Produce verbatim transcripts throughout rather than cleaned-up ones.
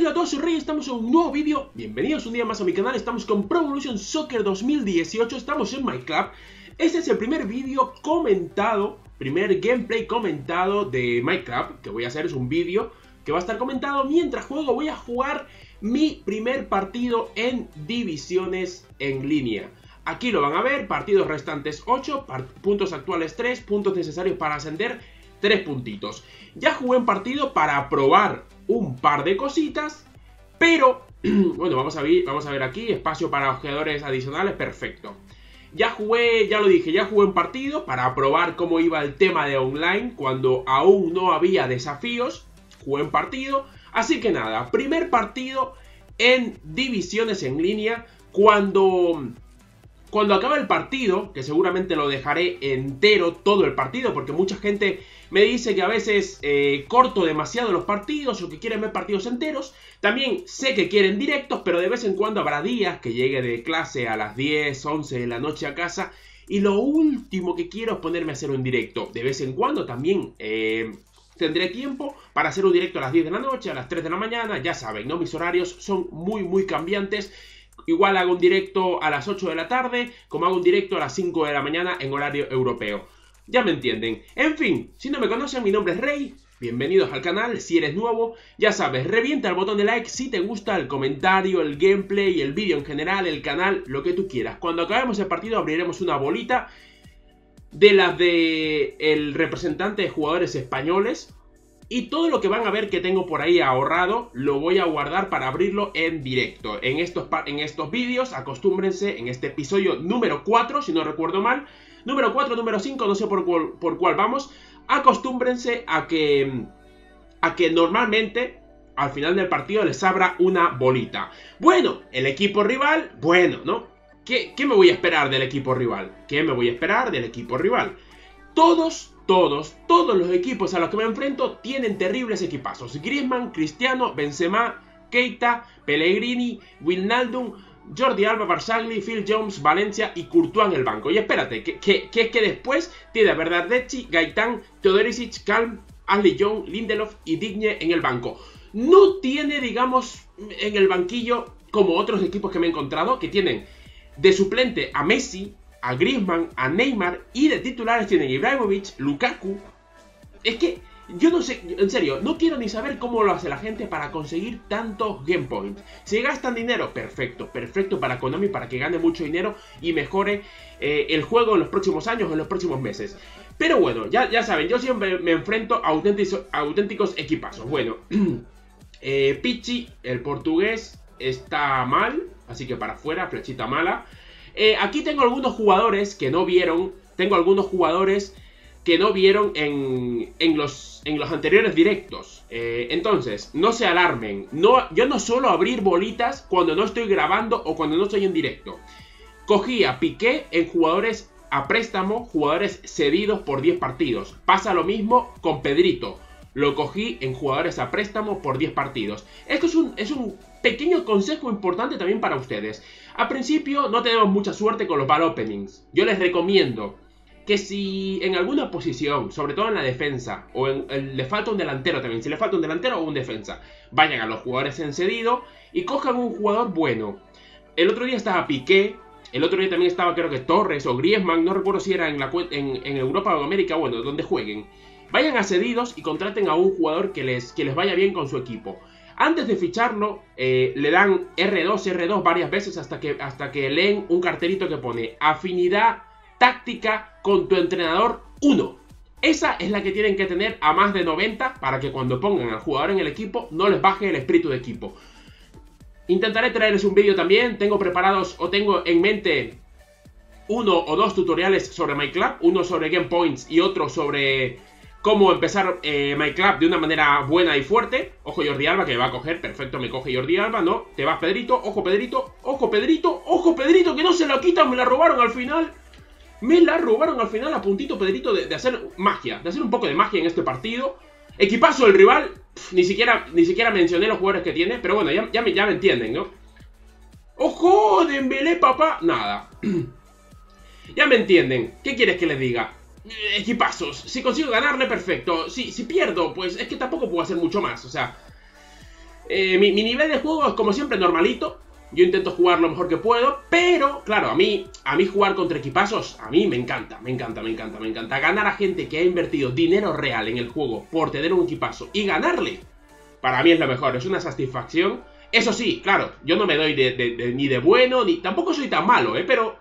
Hola a todos, Rey, estamos en un nuevo vídeo. Bienvenidos un día más a mi canal. Estamos con Pro Evolution Soccer dos mil dieciocho. Estamos en MyClub. Este es el primer vídeo comentado, primer gameplay comentado de MyClub. Que voy a hacer es un vídeo que va a estar comentado mientras juego. Voy a jugar mi primer partido en divisiones en línea. Aquí lo van a ver, partidos restantes ocho, part puntos actuales tres, puntos necesarios para ascender tres puntitos. Ya jugué un partido para probar un par de cositas, pero bueno, vamos a ver, vamos a ver aquí, espacio para jugadores adicionales, perfecto. Ya jugué, ya lo dije, ya jugué un partido para probar cómo iba el tema de online cuando aún no había desafíos, jugué un partido. Así que nada, primer partido en divisiones en línea. Cuando, cuando acabe el partido, que seguramente lo dejaré entero todo el partido, porque mucha gente me dice que a veces eh, corto demasiado los partidos o que quieren ver partidos enteros. También sé que quieren directos, pero de vez en cuando habrá días que llegue de clase a las diez, once de la noche a casa. Y lo último que quiero es ponerme a hacer un directo. De vez en cuando también eh, tendré tiempo para hacer un directo a las diez de la noche, a las tres de la mañana. Ya saben, ¿no? Mis horarios son muy, muy cambiantes. Igual hago un directo a las ocho de la tarde, como hago un directo a las cinco de la mañana en horario europeo. Ya me entienden. En fin, si no me conocen, mi nombre es Rey. Bienvenidos al canal. Si eres nuevo, ya sabes, revienta el botón de like si te gusta el comentario, el gameplay, el vídeo en general, el canal, lo que tú quieras. Cuando acabemos el partido abriremos una bolita de las de el representante de jugadores españoles. Y todo lo que van a ver que tengo por ahí ahorrado lo voy a guardar para abrirlo en directo. En estos, en estos vídeos, acostúmbrense, en este episodio número cuatro, si no recuerdo mal. Número cuatro, número cinco, no sé por cuál, por cuál vamos. Acostúmbrense a que, a que normalmente al final del partido les abra una bolita. Bueno, el equipo rival, bueno, ¿no? ¿Qué, qué me voy a esperar del equipo rival? ¿Qué me voy a esperar del equipo rival? Todos... Todos, todos los equipos a los que me enfrento tienen terribles equipazos. Griezmann, Cristiano, Benzema, Keita, Pellegrini, Wijnaldum, Jordi Alba, Barzagli, Phil Jones, Valencia y Courtois en el banco. Y espérate, que, que, que, que después tiene a Verratti, Gaitán, Teodorisic, Calm, Halilovic, Lindelof y Digne en el banco. No tiene, digamos, en el banquillo como otros equipos que me he encontrado, que tienen de suplente a Messi, a Griezmann, a Neymar, y de titulares tienen Ibrahimovic, Lukaku. Es que yo no sé, en serio, no quiero ni saber cómo lo hace la gente para conseguir tantos game points. Se gastan dinero, perfecto, perfecto para Konami, para que gane mucho dinero y mejore eh, el juego en los próximos años, en los próximos meses. Pero bueno, ya, ya saben, yo siempre me enfrento a auténticos, a auténticos equipazos. Bueno, eh, Piqué, el portugués, está mal, así que para afuera, flechita mala. Eh, aquí tengo algunos jugadores que no vieron, tengo algunos jugadores que no vieron en, en, los, en los anteriores directos. Eh, entonces, no se alarmen, no, yo no suelo abrir bolitas cuando no estoy grabando o cuando no estoy en directo. Cogí a Piqué en jugadores a préstamo, jugadores cedidos por diez partidos. Pasa lo mismo con Pedrito, lo cogí en jugadores a préstamo por diez partidos. Esto es un... Es un pequeño consejo importante también para ustedes. Al principio no tenemos mucha suerte con los ball openings. Yo les recomiendo que si en alguna posición, sobre todo en la defensa, o en, en, le falta un delantero también, si le falta un delantero o un defensa, vayan a los jugadores en cedido y cojan un jugador bueno. El otro día estaba Piqué, el otro día también estaba creo que Torres o Griezmann, no recuerdo si era en, la, en, en Europa o América, bueno, donde jueguen. Vayan a cedidos y contraten a un jugador que les, que les vaya bien con su equipo. Antes de ficharlo, eh, le dan erre dos, erre dos varias veces hasta que, hasta que leen un cartelito que pone afinidad táctica con tu entrenador uno. Esa es la que tienen que tener a más de noventa para que cuando pongan al jugador en el equipo no les baje el espíritu de equipo. Intentaré traerles un vídeo también, tengo preparados o tengo en mente uno o dos tutoriales sobre MyClub, uno sobre Game Points y otro sobre... cómo empezar eh, MyClub de una manera buena y fuerte. Ojo Jordi Alba que me va a coger. Perfecto, me coge Jordi Alba. No, te vas Pedrito. Ojo Pedrito. Ojo Pedrito. Ojo Pedrito que no se la quitan. Me la robaron al final. Me la robaron al final a puntito Pedrito de, de hacer magia. De hacer un poco de magia en este partido. Equipazo el rival. Pff, ni, siquiera, ni siquiera mencioné los jugadores que tiene. Pero bueno, ya, ya, me, ya me entienden, ¿no? Ojo Dembélé, papá. Nada. Ya me entienden. ¿Qué quieres que les diga? Equipazos, si consigo ganarle perfecto, si, si pierdo pues es que tampoco puedo hacer mucho más, o sea, Eh, mi, mi nivel de juego es como siempre normalito. Yo intento jugar lo mejor que puedo, pero claro, a mí, a mí jugar contra equipazos, a mí me encanta, me encanta, me encanta, me encanta. Ganar a gente que ha invertido dinero real en el juego por tener un equipazo y ganarle, para mí es lo mejor, es una satisfacción. Eso sí, claro, yo no me doy de, de, de, ni de bueno, ni tampoco soy tan malo, ¿eh? Pero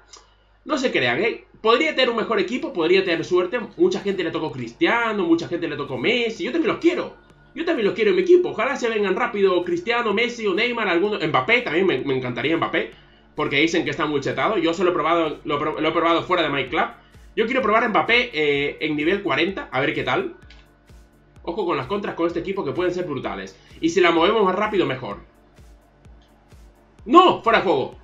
no se crean, ¿eh? Podría tener un mejor equipo, podría tener suerte. Mucha gente le tocó Cristiano, mucha gente le tocó Messi, yo también los quiero. Yo también los quiero en mi equipo, ojalá se vengan rápido Cristiano, Messi o Neymar, alguno. Mbappé, también me, me encantaría Mbappé, porque dicen que está muy chetado. Yo solo he probado, lo, lo he probado fuera de MyClub. Yo quiero probar Mbappé eh, en nivel cuarenta, a ver qué tal. Ojo con las contras con este equipo que pueden ser brutales. Y si la movemos más rápido, mejor. ¡No! ¡Fuera de juego!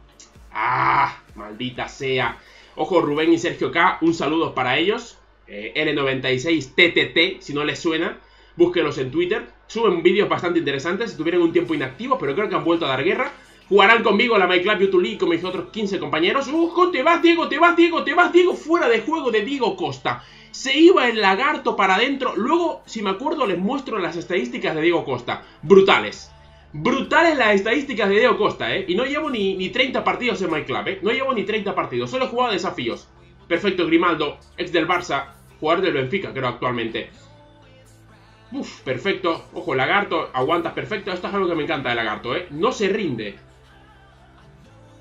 ¡Ah! ¡Maldita sea! Ojo, Rubén y Sergio K, un saludo para ellos. eh, L noventa y seis T T T, si no les suena, búsquenlos en Twitter, suben vídeos bastante interesantes. Estuvieron un tiempo inactivos, pero creo que han vuelto a dar guerra. Jugarán conmigo la MyClub YouTube League con mis otros quince compañeros. ¡Ojo! ¡Te vas, Diego! ¡Te vas, Diego! ¡Te vas, Diego! ¡Fuera de juego de Diego Costa! Se iba el lagarto para adentro. Luego, si me acuerdo, les muestro las estadísticas de Diego Costa. Brutales. Brutales las estadísticas de Diego Costa, ¿eh? Y no llevo ni, ni treinta partidos en MyClub, ¿eh? No llevo ni treinta partidos. Solo he jugado desafíos. Perfecto, Grimaldo, ex del Barça, jugador del Benfica, creo, actualmente. Uf, perfecto. Ojo, Lagarto, aguantas perfecto. Esto es algo que me encanta de Lagarto, ¿eh? No se rinde.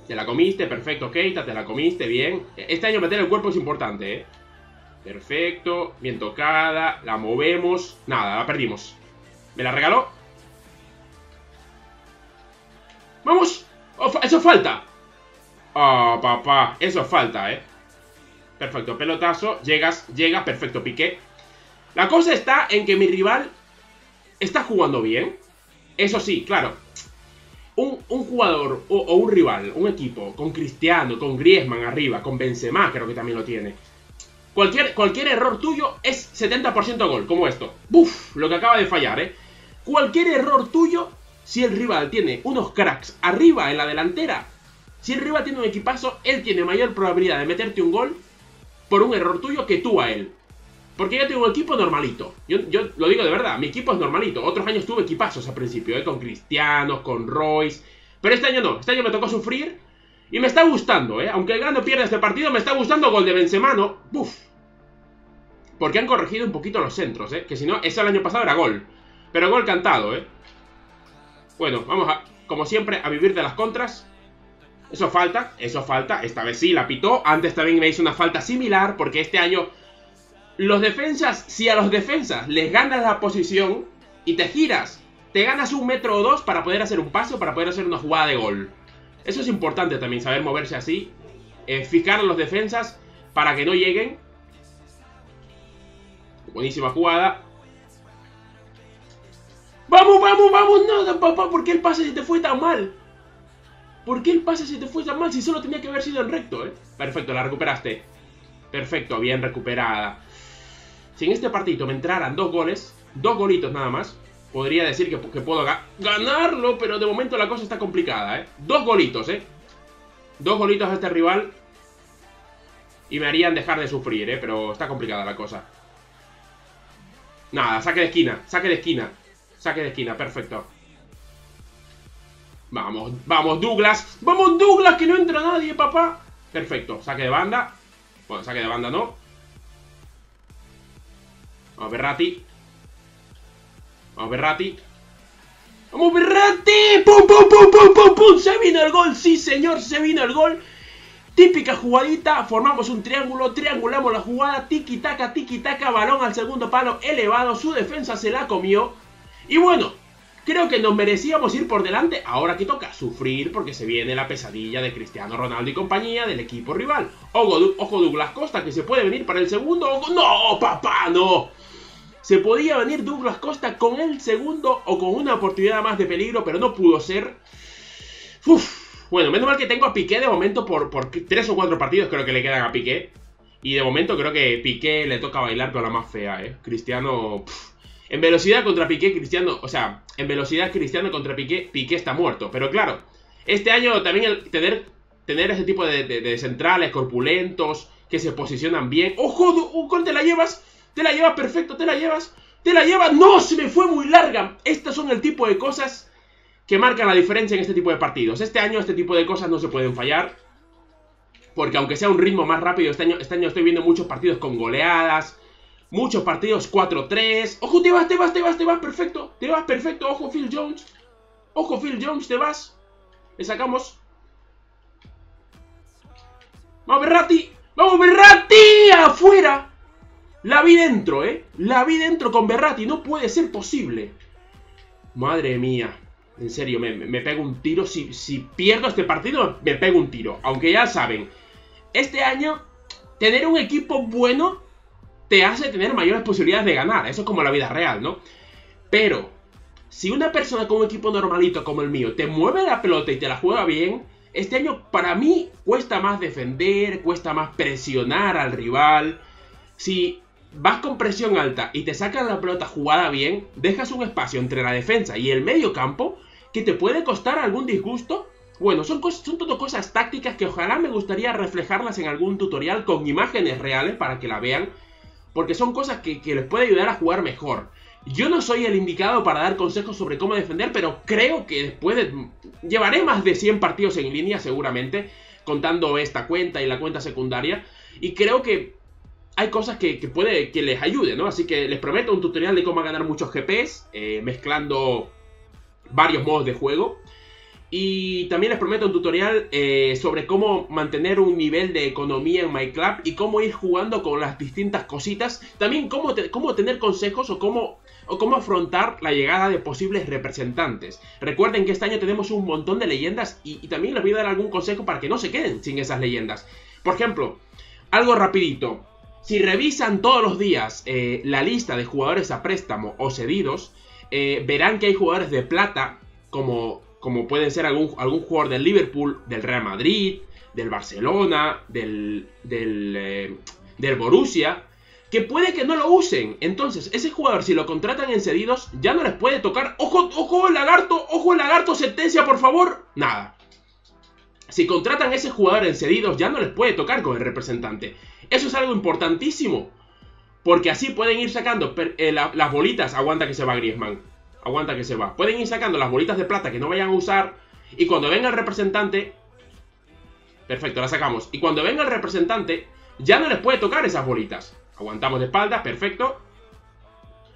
Te la comiste, perfecto, Keita, te la comiste, bien. Este año meter el cuerpo es importante, ¿eh? Perfecto, bien tocada, la movemos. Nada, la perdimos. Me la regaló. ¡Vamos! Oh, ¡eso falta! ¡Oh, papá! Eso falta, ¿eh? Perfecto, pelotazo. Llegas, llegas, perfecto, Piqué. La cosa está en que mi rival está jugando bien. Eso sí, claro, un, un jugador o, o un rival, un equipo con Cristiano, con Griezmann arriba, con Benzema, creo que también lo tiene. Cualquier, cualquier error tuyo es setenta por ciento gol, como esto. ¡Buf! Lo que acaba de fallar, ¿eh? Cualquier error tuyo, si el rival tiene unos cracks arriba en la delantera, si el rival tiene un equipazo, él tiene mayor probabilidad de meterte un gol por un error tuyo que tú a él. Porque yo tengo un equipo normalito. Yo, yo lo digo de verdad, mi equipo es normalito. Otros años tuve equipazos al principio, ¿eh? Con Cristiano, con Royce. Pero este año no, este año me tocó sufrir. Y me está gustando, ¿eh? Aunque el gano pierda este partido, me está gustando. Gol de Benzema, ¿no? ¡Buf! Porque han corregido un poquito los centros, ¿eh? Que si no, eso el año pasado era gol. Pero gol cantado, ¿eh? Bueno, vamos a, como siempre, a vivir de las contras. Eso falta, eso falta. Esta vez sí la pitó. Antes también me hizo una falta similar, porque este año... Los defensas, si a los defensas les ganas la posición y te giras, te ganas un metro o dos para poder hacer un paso, para poder hacer una jugada de gol. Eso es importante también, saber moverse así, eh, fijar a los defensas para que no lleguen. Buenísima jugada. ¡Vamos, vamos, vamos! No, papá, ¿por qué el pase se te fue tan mal? ¿Por qué el pase se te fue tan mal si solo tenía que haber sido en recto, eh? Perfecto, la recuperaste. Perfecto, bien recuperada. Si en este partidito me entraran dos goles, dos golitos nada más, podría decir que, que puedo ga ganarlo, pero de momento la cosa está complicada, ¿eh? Dos golitos, ¿eh? Dos golitos a este rival y me harían dejar de sufrir, ¿eh? Pero está complicada la cosa. Nada, saque de esquina, saque de esquina, saque de esquina, perfecto. Vamos, vamos, Douglas. ¡Vamos, Douglas, que no entra nadie, papá! Perfecto, saque de banda. Bueno, saque de banda no. Vamos, Verratti. Vamos, Verratti. ¡Vamos, Verratti! ¡Pum, pum, pum, pum, pum, pum! ¡Se vino el gol! ¡Sí, señor! ¡Se vino el gol! Típica jugadita. Formamos un triángulo. Triangulamos la jugada. Tiki-taka, tiki-taka. Balón al segundo palo elevado. Su defensa se la comió. Y bueno, creo que nos merecíamos ir por delante. Ahora que toca sufrir, porque se viene la pesadilla de Cristiano Ronaldo y compañía del equipo rival. Ojo, ojo Douglas Costa, que se puede venir para el segundo. Ojo. ¡No, papá, no! Se podía venir Douglas Costa con el segundo o con una oportunidad más de peligro, pero no pudo ser. Uf. Bueno, menos mal que tengo a Piqué de momento por, por tres o cuatro partidos creo que le quedan a Piqué. Y de momento creo que Piqué le toca bailar con la más fea, ¿eh? Cristiano... Pff. En velocidad contra Piqué, Cristiano... O sea, en velocidad Cristiano contra Piqué, Piqué está muerto. Pero claro, este año también el tener, tener ese tipo de, de, de centrales corpulentos que se posicionan bien. ¡Ojo! ¡Un gol te la llevas! Te la llevas, perfecto, te la llevas, te la llevas. ¡No! Se me fue muy larga. Estas son el tipo de cosas que marcan la diferencia en este tipo de partidos. Este año este tipo de cosas no se pueden fallar, porque aunque sea un ritmo más rápido, este año, este año estoy viendo muchos partidos con goleadas, muchos partidos cuatro tres. ¡Ojo, te vas, te vas, te vas, te vas! ¡Perfecto! ¡Te vas, perfecto! ¡Ojo, Phil Jones! ¡Ojo, Phil Jones, te vas! Le sacamos. ¡Vamos, Verratti! ¡Vamos, Verratti! ¡Afuera! La vi dentro, ¿eh? La vi dentro con Verratti. No puede ser posible. Madre mía. En serio, me, me pego un tiro. Si, si pierdo este partido, me pego un tiro. Aunque ya saben, este año, tener un equipo bueno te hace tener mayores posibilidades de ganar. Eso es como la vida real, ¿no? Pero, si una persona con un equipo normalito como el mío te mueve la pelota y te la juega bien, este año para mí cuesta más defender, cuesta más presionar al rival. Si vas con presión alta y te sacan la pelota jugada bien, dejas un espacio entre la defensa y el medio campo que te puede costar algún disgusto. Bueno, son, cosas, son todo cosas tácticas que ojalá me gustaría reflejarlas en algún tutorial con imágenes reales para que la vean, porque son cosas que, que les puede ayudar a jugar mejor. Yo no soy el indicado para dar consejos sobre cómo defender, pero creo que después de... llevaré más de cien partidos en línea seguramente, contando esta cuenta y la cuenta secundaria, y creo que hay cosas que, que puede que les ayude, ¿no? Así que les prometo un tutorial de cómo ganar muchos G Ps, eh, mezclando varios modos de juego. Y también les prometo un tutorial eh, sobre cómo mantener un nivel de economía en MyClub y cómo ir jugando con las distintas cositas. También cómo, te, cómo tener consejos o cómo, o cómo afrontar la llegada de posibles representantes. Recuerden que este año tenemos un montón de leyendas y, y también les voy a dar algún consejo para que no se queden sin esas leyendas. Por ejemplo, algo rapidito. Si revisan todos los días eh, la lista de jugadores a préstamo o cedidos, eh, verán que hay jugadores de plata como... como pueden ser algún, algún jugador del Liverpool, del Real Madrid, del Barcelona, del, del, eh, del Borussia, que puede que no lo usen. Entonces, ese jugador, si lo contratan en cedidos, ya no les puede tocar. ¡Ojo, ojo el lagarto! ¡Ojo el lagarto! ¡Sentencia, por favor! Nada. Si contratan a ese jugador en cedidos, ya no les puede tocar con el representante. Eso es algo importantísimo, porque así pueden ir sacando eh, la, las bolitas. Aguanta que se va Griezmann. Aguanta que se va. Pueden ir sacando las bolitas de plata que no vayan a usar. Y cuando venga el representante... Perfecto, la sacamos. Y cuando venga el representante, ya no les puede tocar esas bolitas. Aguantamos de espaldas, perfecto.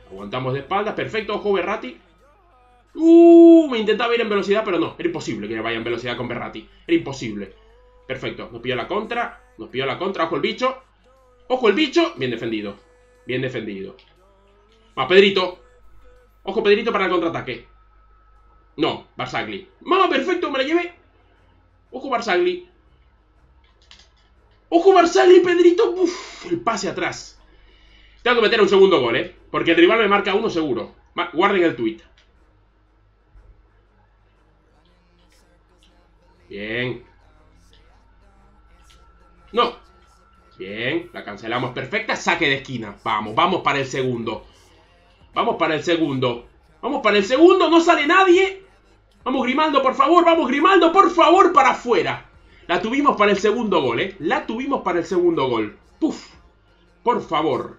Aguantamos de espaldas, perfecto. Ojo, Verratti. Uh, me intentaba ir en velocidad, pero no. Era imposible que vaya en velocidad con Verratti. Era imposible. Perfecto, nos pilló la contra. Nos pilló la contra. Ojo el bicho. Ojo el bicho. Bien defendido. Bien defendido. Va, Pedrito. Ojo, Pedrito para el contraataque. No, Barzagli. ¡Mamá, perfecto! ¡Me la llevé! Ojo, Barzagli. ¡Ojo, Barzagli, Pedrito! ¡Uf! El pase atrás. Tengo que meter un segundo gol, ¿eh? Porque el rival me marca uno seguro. Guarden el tuit. Bien. No. Bien. La cancelamos. Perfecta. Saque de esquina. Vamos, vamos para el segundo. Vamos para el segundo. Vamos para el segundo. No sale nadie. Vamos, Grimaldo, por favor. Vamos, Grimaldo, por favor, para afuera. La tuvimos para el segundo gol, ¿eh? La tuvimos para el segundo gol. Puf. Por favor.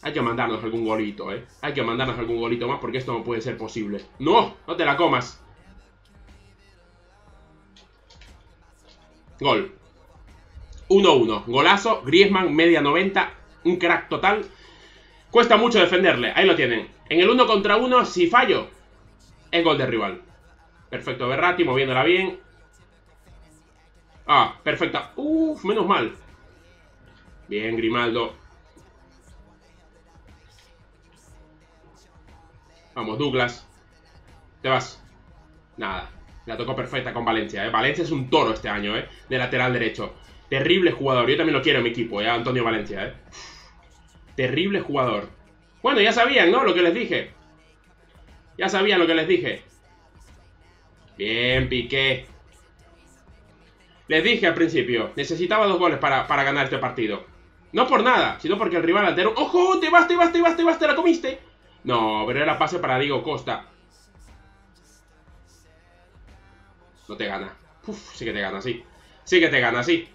Hay que mandarnos algún golito, ¿eh? Hay que mandarnos algún golito más porque esto no puede ser posible. No, no te la comas. Gol. uno uno. Golazo. Griezmann, media noventa. Un crack total. Cuesta mucho defenderle, ahí lo tienen. En el uno contra uno, si fallo, es gol de rival. Perfecto, Verratti, moviéndola bien. Ah, perfecta. Uff, menos mal. Bien, Grimaldo. Vamos, Douglas. Te vas. Nada, la tocó perfecta con Valencia, ¿eh? Valencia es un toro este año, ¿eh? De lateral derecho. Terrible jugador, yo también lo quiero en mi equipo, ¿eh? Antonio Valencia, ¿eh? Terrible jugador. Bueno, ya sabían, ¿no? Lo que les dije. Ya sabían lo que les dije. Bien, Piqué. Les dije al principio, necesitaba dos goles para, para ganar este partido. No por nada, sino porque el rival altero... ¡Ojo! ¡Te vas, te vas, te vas, te vas! ¡Te la comiste! No, pero era pase para Diego Costa. No te gana. Uf, sí que te gana, sí. Sí que te gana, sí.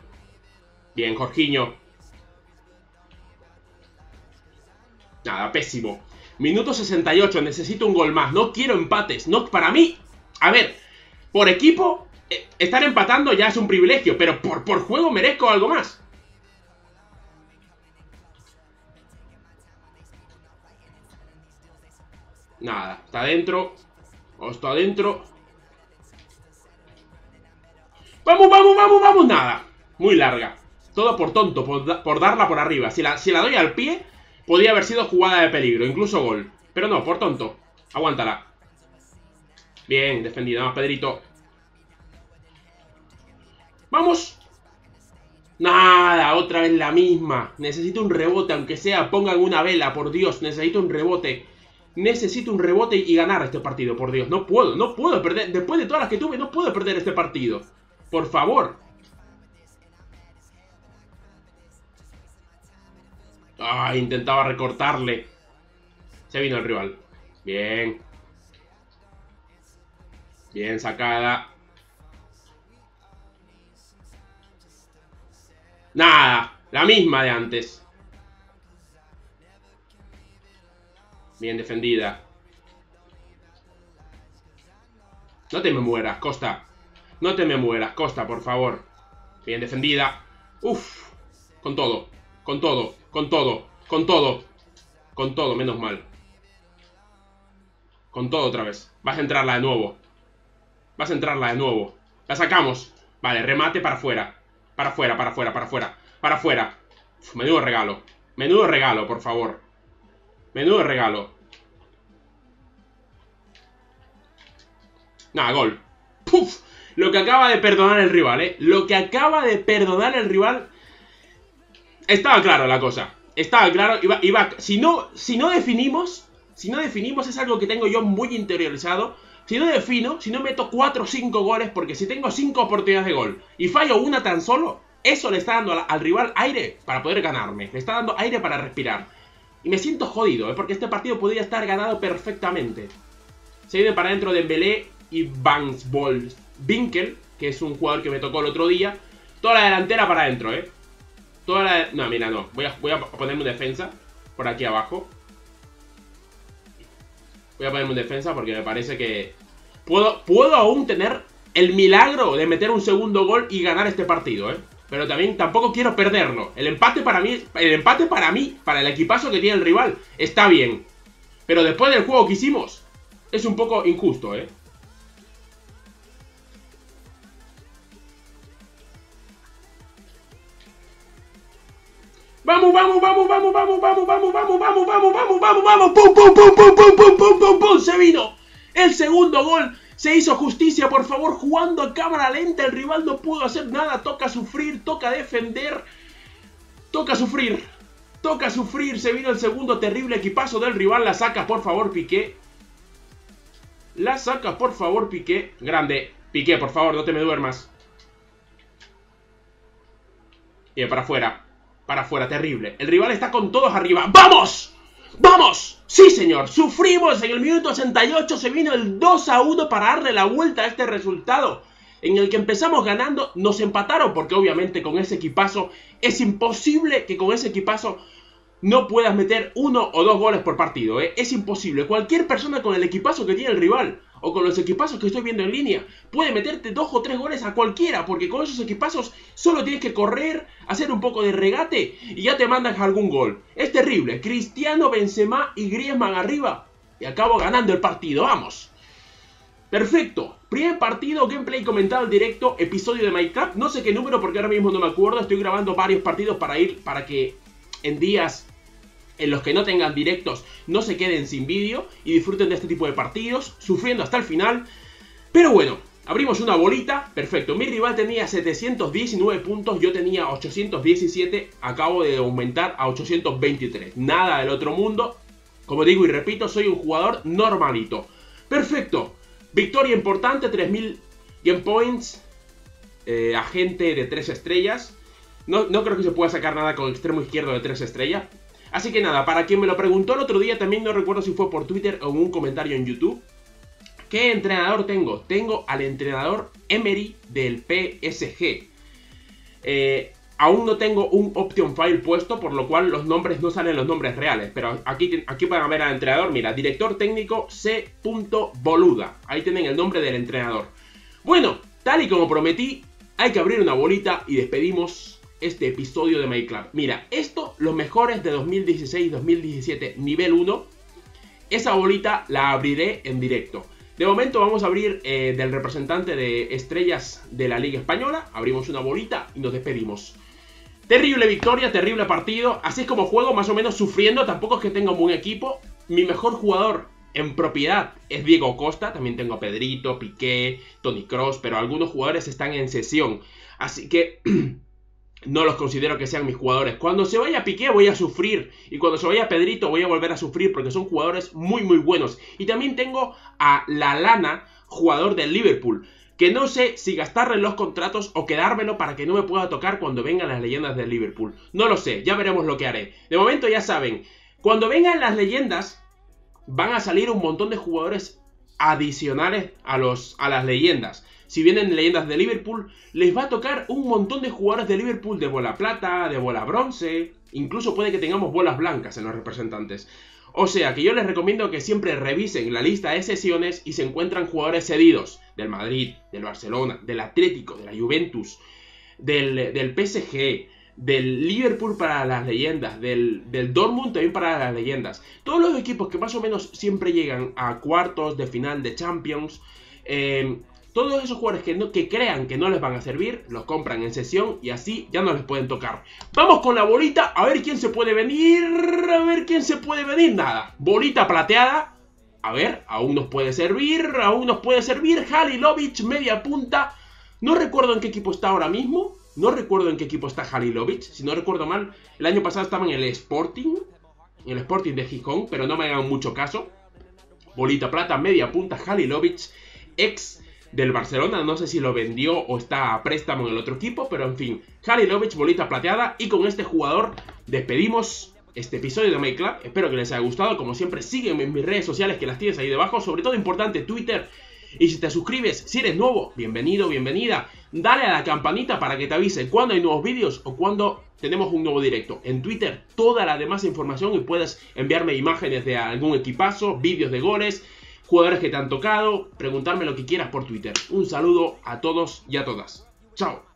Bien, Jorginho. Nada, pésimo. Minuto sesenta y ocho, necesito un gol más. No quiero empates, no, para mí. A ver, por equipo eh, estar empatando ya es un privilegio, pero por, por juego merezco algo más. Nada, está dentro. O está dentro. Vamos, vamos, vamos, vamos, nada. Muy larga, todo por tonto, por, da, por darla por arriba. Si la, si la doy al pie, podría haber sido jugada de peligro, incluso gol. Pero no, por tonto, aguántala. Bien, defendida, más Pedrito. Vamos. Nada, otra vez la misma. Necesito un rebote, aunque sea, pongan una vela, por Dios. Necesito un rebote. Necesito un rebote y ganar este partido, por Dios. No puedo, no puedo perder. Después de todas las que tuve, no puedo perder este partido. Por favor. Ah, intentaba recortarle. Se vino el rival. Bien. Bien sacada. Nada, la misma de antes. Bien defendida. No te me mueras, Costa. No te me mueras, Costa, por favor. Bien defendida. Uf. Con todo, con todo, con todo, con todo. Con todo, menos mal. Con todo otra vez. Vas a entrarla de nuevo. Vas a entrarla de nuevo. La sacamos. Vale, remate para afuera. Para afuera, para afuera, para afuera. Para afuera. Uf, menudo regalo. Menudo regalo, por favor. Menudo regalo. Nada, gol. ¡Puf! Lo que acaba de perdonar el rival, ¿eh? Lo que acaba de perdonar el rival. Estaba claro la cosa. Estaba claro. Iba, iba, si, no, si no definimos, si no definimos, es algo que tengo yo muy interiorizado. Si no defino, si no meto cuatro o cinco goles, porque si tengo cinco oportunidades de gol y fallo una tan solo, eso le está dando al, al rival aire para poder ganarme. Le está dando aire para respirar. Y me siento jodido, ¿eh? Porque este partido podría estar ganado perfectamente. Se viene para adentro Dembélé y Bansbol-Winkel, que es un jugador que me tocó el otro día. Toda la delantera para adentro, ¿eh? Toda la... De... No, mira, no. Voy a, voy a ponerme un defensa por aquí abajo. Voy a ponerme un defensa porque me parece que... Puedo, puedo aún tener el milagro de meter un segundo gol y ganar este partido, ¿eh? Pero también tampoco quiero perderlo. El empate para mí, el empate para mí, para el equipazo que tiene el rival, está bien. Pero después del juego que hicimos, es un poco injusto, ¿eh? Vamos, vamos, vamos, vamos, vamos, vamos, vamos, vamos, vamos, vamos, vamos, vamos, vamos, pum, pum, pum, pum, pum, pum, pum, pum, pum, se vino. El segundo gol. Se hizo justicia, por favor, jugando a cámara lenta. El rival no pudo hacer nada. Toca sufrir, toca defender. Toca sufrir. Toca sufrir. Se vino el segundo terrible equipazo del rival. La saca, por favor, Piqué. La saca, por favor, Piqué. Grande. Piqué, por favor, no te me duermas. Bien, para afuera. Para afuera, terrible. El rival está con todos arriba. ¡Vamos! ¡Vamos! Sí, señor, sufrimos en el minuto ochenta y ocho, se vino el dos a uno para darle la vuelta a este resultado. En el que empezamos ganando, nos empataron porque obviamente con ese equipazo es imposible que con ese equipazo no puedas meter uno o dos goles por partido, ¿eh? Es imposible. Cualquier persona con el equipazo que tiene el rival o con los equipazos que estoy viendo en línea puede meterte dos o tres goles a cualquiera, porque con esos equipazos solo tienes que correr, hacer un poco de regate y ya te mandan algún gol. Es terrible. Cristiano, Benzema y Griezmann arriba. Y acabo ganando el partido. ¡Vamos! Perfecto. Primer partido, gameplay comentado en directo, episodio de MyClub. No sé qué número porque ahora mismo no me acuerdo. Estoy grabando varios partidos para ir, para que en días en los que no tengan directos no se queden sin vídeo y disfruten de este tipo de partidos, sufriendo hasta el final. Pero bueno, abrimos una bolita, perfecto. Mi rival tenía setecientos diecinueve puntos, yo tenía ochocientos diecisiete, acabo de aumentar a ochocientos veintitrés. Nada del otro mundo, como digo y repito, soy un jugador normalito. Perfecto, victoria importante, tres mil game points, eh, agente de tres estrellas. No, no creo que se pueda sacar nada con el extremo izquierdo de tres estrellas. Así que nada, para quien me lo preguntó el otro día, también no recuerdo si fue por Twitter o en un comentario en YouTube, ¿qué entrenador tengo? Tengo al entrenador Emery del P S G. Eh, Aún no tengo un option file puesto, por lo cual los nombres no salen los nombres reales. Pero aquí, aquí van a ver al entrenador. Mira, director técnico C. Boluda. Ahí tienen el nombre del entrenador. Bueno, tal y como prometí, hay que abrir una bolita y despedimos este episodio de MyClub. Mira, esto, los mejores de dos mil dieciséis dos mil diecisiete nivel uno. Esa bolita la abriré en directo. De momento vamos a abrir eh, del representante de estrellas de la Liga Española. Abrimos una bolita y nos despedimos. Terrible victoria, terrible partido. Así es como juego, más o menos sufriendo. Tampoco es que tenga un buen equipo. Mi mejor jugador en propiedad es Diego Costa. También tengo a Pedrito, Piqué, Toni Kroos. Pero algunos jugadores están en cesión. Así que no los considero que sean mis jugadores. Cuando se vaya Piqué voy a sufrir. Y cuando se vaya Pedrito voy a volver a sufrir. Porque son jugadores muy muy buenos. Y también tengo a Lalana, jugador del Liverpool, que no sé si gastarle los contratos o quedármelo para que no me pueda tocar cuando vengan las leyendas del Liverpool. No lo sé, ya veremos lo que haré. De momento ya saben, cuando vengan las leyendas van a salir un montón de jugadores adicionales a, los, a las leyendas. Si vienen leyendas de Liverpool, les va a tocar un montón de jugadores de Liverpool de bola plata, de bola bronce. Incluso puede que tengamos bolas blancas en los representantes. O sea que yo les recomiendo que siempre revisen la lista de sesiones y se encuentran jugadores cedidos. Del Madrid, del Barcelona, del Atlético, de la Juventus, del, del P S G, del Liverpool para las leyendas, del, del Dortmund también para las leyendas. Todos los equipos que más o menos siempre llegan a cuartos de final de Champions. Eh... Todos esos jugadores que, no, que crean que no les van a servir, los compran en sesión y así ya no les pueden tocar. Vamos con la bolita, a ver quién se puede venir, a ver quién se puede venir, nada. Bolita plateada, a ver, aún nos puede servir, aún nos puede servir. Halilovic, media punta, no recuerdo en qué equipo está ahora mismo, no recuerdo en qué equipo está Halilovic. Si no recuerdo mal, el año pasado estaba en el Sporting, en el Sporting de Gijón, pero no me hagan mucho caso. Bolita plata, media punta, Halilovic, ex del Barcelona, no sé si lo vendió o está a préstamo en el otro equipo, pero en fin, Halilovic, bolita plateada. Y con este jugador despedimos este episodio de MyClub. Espero que les haya gustado, como siempre sígueme en mis redes sociales que las tienes ahí debajo, sobre todo importante Twitter. Y si te suscribes, si eres nuevo, bienvenido, bienvenida, dale a la campanita para que te avise cuando hay nuevos vídeos o cuando tenemos un nuevo directo. En Twitter toda la demás información y puedes enviarme imágenes de algún equipazo, vídeos de goles, jugadores que te han tocado, preguntarme lo que quieras por Twitter. Un saludo a todos y a todas. Chao.